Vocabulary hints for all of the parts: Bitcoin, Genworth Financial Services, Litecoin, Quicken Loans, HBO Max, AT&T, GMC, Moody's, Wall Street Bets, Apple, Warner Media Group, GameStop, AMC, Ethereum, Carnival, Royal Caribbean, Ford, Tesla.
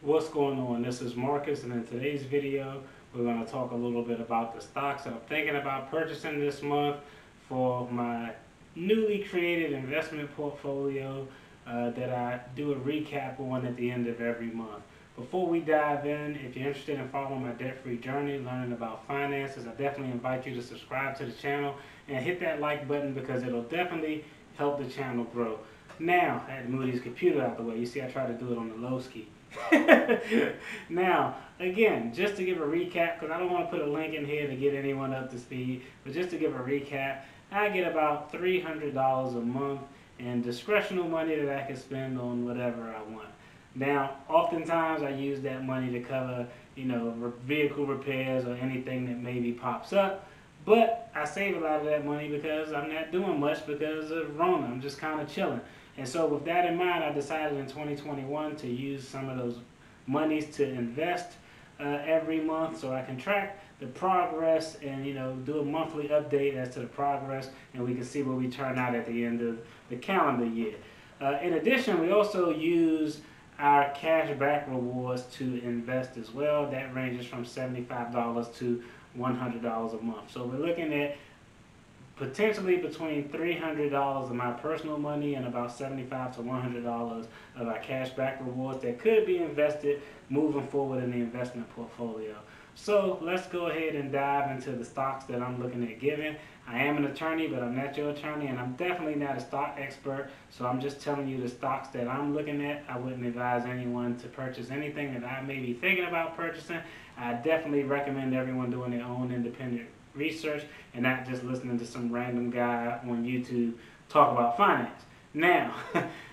What's going on? This is Marcus, and in today's video we're going to talk a little bit about the stocks that I'm thinking about purchasing this month for my newly created investment portfolio that I do a recap on at the end of every month. Before we dive in, if you're interested in following my debt-free journey, learning about finances, I definitely invite you to subscribe to the channel and hit that like button because it'll definitely help the channel grow. Now, I had Moody's computer out the way. You see, I tried to do it on the low ski. Now, again, just to give a recap, because I don't want to put a link in here to get anyone up to speed, but just to give a recap, I get about $300 a month in discretionary money that I can spend on whatever I want. Now, oftentimes I use that money to cover, vehicle repairs or anything that maybe pops up, but I save a lot of that money because I'm not doing much because of Rona. I'm just kind of chilling. And so with that in mind, I decided in 2021 to use some of those monies to invest every month so I can track the progress and, do a monthly update as to the progress, and we can see where we turn out at the end of the calendar year. In addition, we also use our cash back rewards to invest as well. That ranges from $75 to $100 a month. So we're looking at potentially between $300 of my personal money and about $75 to $100 of our cash back rewards that could be invested moving forward in the investment portfolio. So let's go ahead and dive into the stocks that I'm looking at giving. I am an attorney, but I'm not your attorney, and I'm definitely not a stock expert, so I'm just telling you the stocks that I'm looking at. I wouldn't advise anyone to purchase anything that I may be thinking about purchasing. I definitely recommend everyone doing their own independent research and not just listening to some random guy on YouTube talk about finance. Now,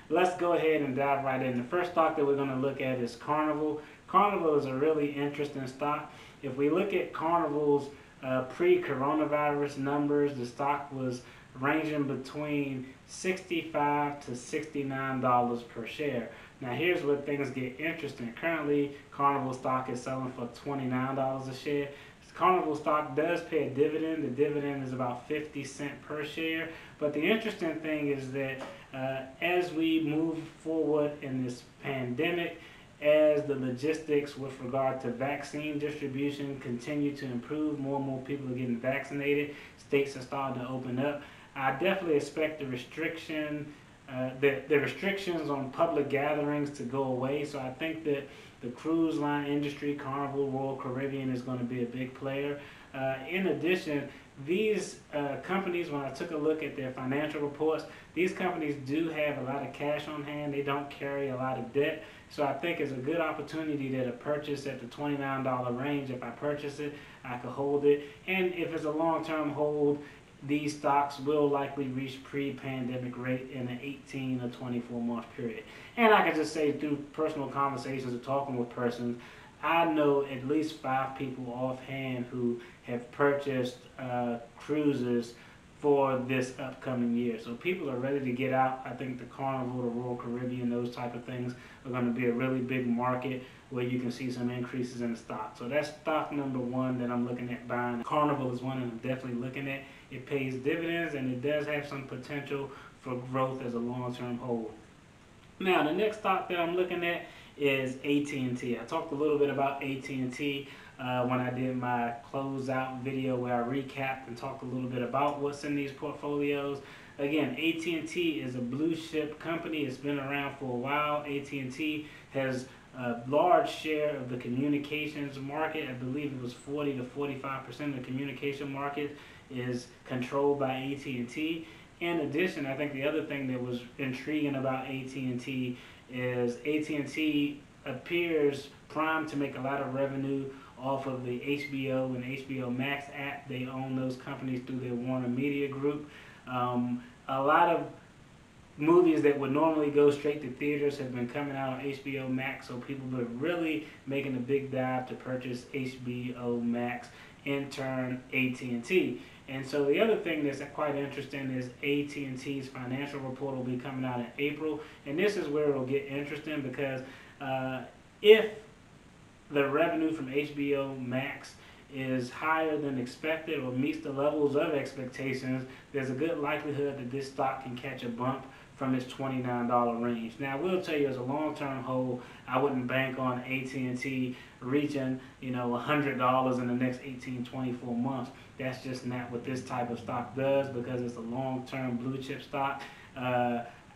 let's go ahead and dive right in. The first stock that we're going to look at is Carnival. Carnival is a really interesting stock. If we look at Carnival's pre-coronavirus numbers, the stock was ranging between $65 to $69 per share. Now here's where things get interesting. Currently, Carnival stock is selling for $29 a share. Carnival stock does pay a dividend. The dividend is about 50 cents per share. But the interesting thing is that as we move forward in this pandemic, as the logistics with regard to vaccine distribution continue to improve, more and more people are getting vaccinated, states are starting to open up. I definitely expect the restrictions on public gatherings to go away. So I think that the cruise line industry, Carnival, Royal Caribbean, is going to be a big player. In addition, these companies, when I took a look at their financial reports, these companies do have a lot of cash on hand. They don't carry a lot of debt. So I think it's a good opportunity that a purchase at the $29 range, if I purchase it, I could hold it. And if it's a long-term hold, these stocks will likely reach pre-pandemic rate in an 18 or 24 month period. And I can just say through personal conversations or talking with persons, I know at least 5 people offhand who have purchased cruises for this upcoming year. So people are ready to get out. I think the Carnival, the Royal Caribbean, those type of things are going to be a really big market where you can see some increases in the stock. So that's stock number one that I'm looking at buying. Carnival is one that I'm definitely looking at. It pays dividends and it does have some potential for growth as a long-term hold. Now, the next stock that I'm looking at is AT&T. I talked a little bit about AT&T when I did my closeout video where I recapped and talked a little bit about what's in these portfolios. Again, AT&T is a blue chip company. It's been around for a while. AT&T has a large share of the communications market. I believe it was 40 to 45% of the communication market is controlled by AT&T. In addition, I think the other thing that was intriguing about AT&T is AT&T appears primed to make a lot of revenue off of the HBO and HBO Max app. They own those companies through their Warner Media Group. A lot of movies that would normally go straight to theaters have been coming out on HBO Max, so people are really making a big dive to purchase HBO Max, in turn AT&T. And so the other thing that's quite interesting is AT&T's financial report will be coming out in April, and this is where it'll get interesting because if the revenue from HBO Max is higher than expected or meets the levels of expectations, there's a good likelihood that this stock can catch a bump from this $29 range. Now, I will tell you, as a long-term hold, I wouldn't bank on AT&T reaching, you know, $100 in the next 18, 24 months. That's just not what this type of stock does, because it's a long-term blue chip stock.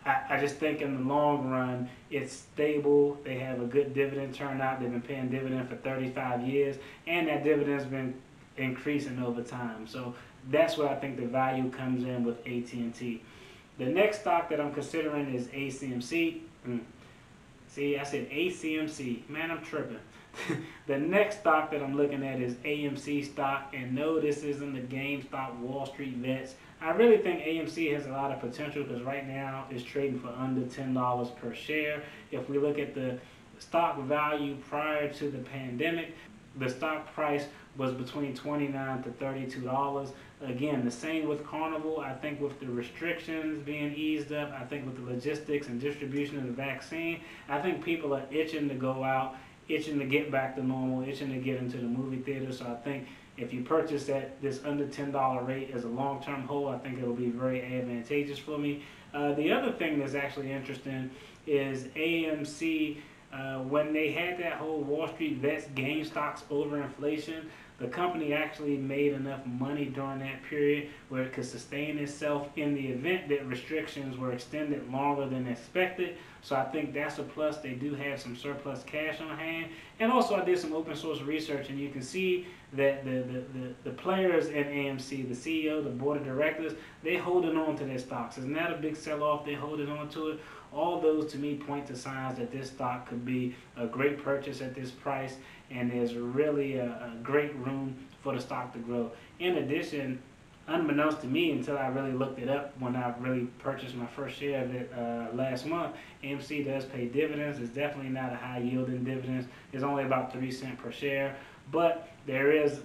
I just think in the long run, it's stable. They have a good dividend turnout. They've been paying dividend for 35 years, and that dividend's been increasing over time. So that's where I think the value comes in with AT&T. The next stock that I'm considering is ACMC. See, I said ACMC. Man, I'm tripping. The next stock that I'm looking at is AMC stock. And no, this isn't the GameStop Wall Street Bets. I really think AMC has a lot of potential because right now it's trading for under $10 per share. If we look at the stock value prior to the pandemic, the stock price was between $29 to $32. Again, the same with Carnival. I think with the restrictions being eased up, I think with the logistics and distribution of the vaccine, I think people are itching to go out, itching to get back to normal, itching to get into the movie theater. So I think if you purchase at this under $10 rate as a long-term hold, I think it'll be very advantageous for me. The other thing that's actually interesting is AMC. When they had that whole Wall Street Bets game stocks overinflation, the company actually made enough money during that period where it could sustain itself in the event that restrictions were extended longer than expected. So I think that's a plus. They do have some surplus cash on hand. And also I did some open source research, and you can see that the players at AMC, the CEO, the board of directors, they're holding on to their stocks. It's not a big sell-off. They're holding on to it. All those to me point to signs that this stock could be a great purchase at this price, and there's really a great room for the stock to grow. In addition, unbeknownst to me until I really looked it up when I really purchased my first share of it last month, AMC does pay dividends. It's definitely not a high yield in dividends. It's only about 3 cents per share, but there is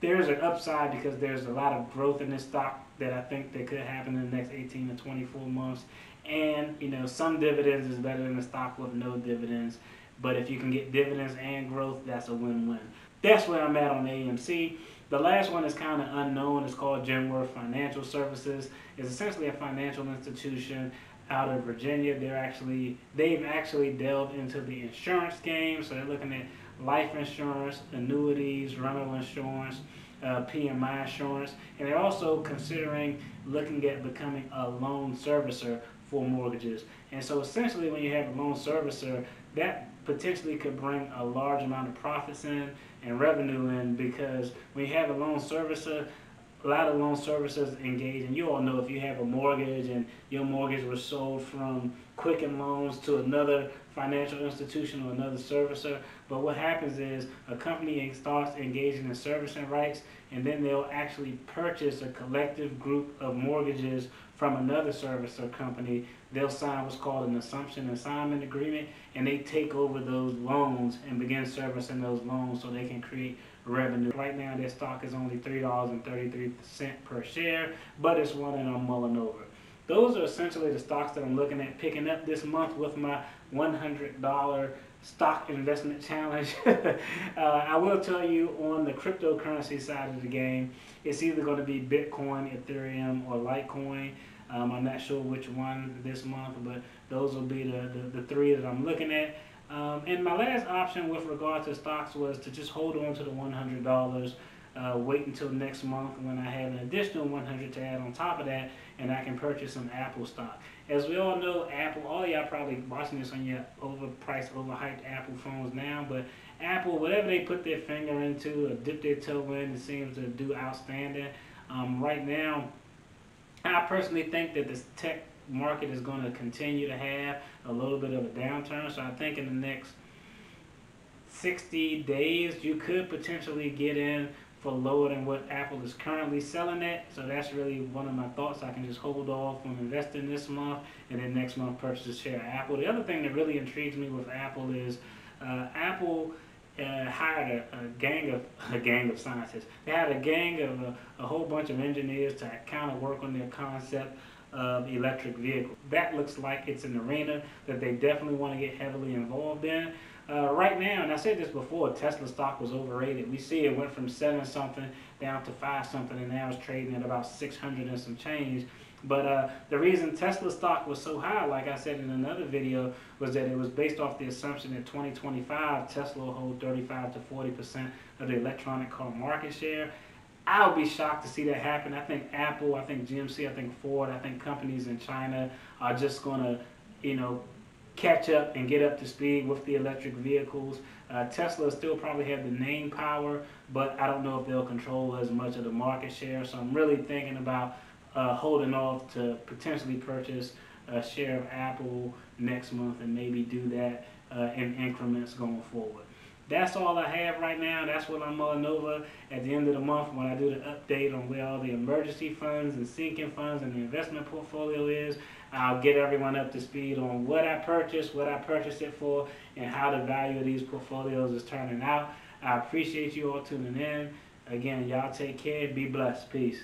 there's an upside because there's a lot of growth in this stock that I think that could happen in the next 18 to 24 months. And, you know, some dividends is better than a stock with no dividends. But if you can get dividends and growth, that's a win-win. That's where I'm at on AMC. The last one is kind of unknown. It's called Genworth Financial Services. It's essentially a financial institution out of Virginia. They've actually delved into the insurance game. So they're looking at life insurance, annuities, rental insurance, PMI insurance, and they're also considering looking at becoming a loan servicer for mortgages. And so essentially when you have a loan servicer, that potentially could bring a large amount of profits in and revenue in, because when you have a loan servicer, a lot of loan servicers engage, and you all know if you have a mortgage and your mortgage was sold from Quicken Loans to another financial institution or another servicer, but what happens is a company starts engaging in servicing rights, and then they'll actually purchase a collective group of mortgages from another servicer company. They'll sign what's called an assumption assignment agreement, and they take over those loans and begin servicing those loans so they can create revenue. Right now their stock is only $3.33 per share, but it's one that I'm mulling over. Those are essentially the stocks that I'm looking at picking up this month with my $100 stock investment challenge. I will tell you, on the cryptocurrency side of the game, it's either going to be Bitcoin, Ethereum, or Litecoin. I'm not sure which one this month, but those will be the three that I'm looking at. And my last option with regard to stocks was to just hold on to the $100, wait until next month when I have an additional $100 to add on top of that, and I can purchase some Apple stock. As we all know, Apple, all y'all probably watching this on your overpriced, overhyped Apple phones now, but Apple, whatever they put their finger into or dip their toe in, it seems to do outstanding. Right now, I personally think that this tech market is going to continue to have a little bit of a downturn, so I think in the next 60 days you could potentially get in for lower than what Apple is currently selling at. So that's really one of my thoughts. I can just hold off on investing this month and then next month purchase a share of Apple. The other thing that really intrigues me with Apple is Apple hired a gang of scientists. They hired a gang of a whole bunch of engineers to kind of work on their concept of electric vehicles. That looks like it's an arena that they definitely want to get heavily involved in. Right now, and I said this before, Tesla stock was overrated. We see it went from 7 something down to 5 something, and now it's trading at about 600 and some change. But the reason Tesla stock was so high, like I said in another video, was that it was based off the assumption that 2025 Tesla will hold 35 to 40% of the electronic car market share. I'll be shocked to see that happen. I think Apple, I think GMC, I think Ford, I think companies in China are just going to, you know, catch up and get up to speed with the electric vehicles. Tesla still probably have the name power, but I don't know if they'll control as much of the market share. So I'm really thinking about holding off to potentially purchase a share of Apple next month and maybe do that in increments going forward. That's all I have right now. That's what I'm mulling over at the end of the month when I do the update on where all the emergency funds and sinking funds and the investment portfolio is. I'll get everyone up to speed on what I purchased it for, and how the value of these portfolios is turning out. I appreciate you all tuning in. Again, y'all take care. Be blessed. Peace.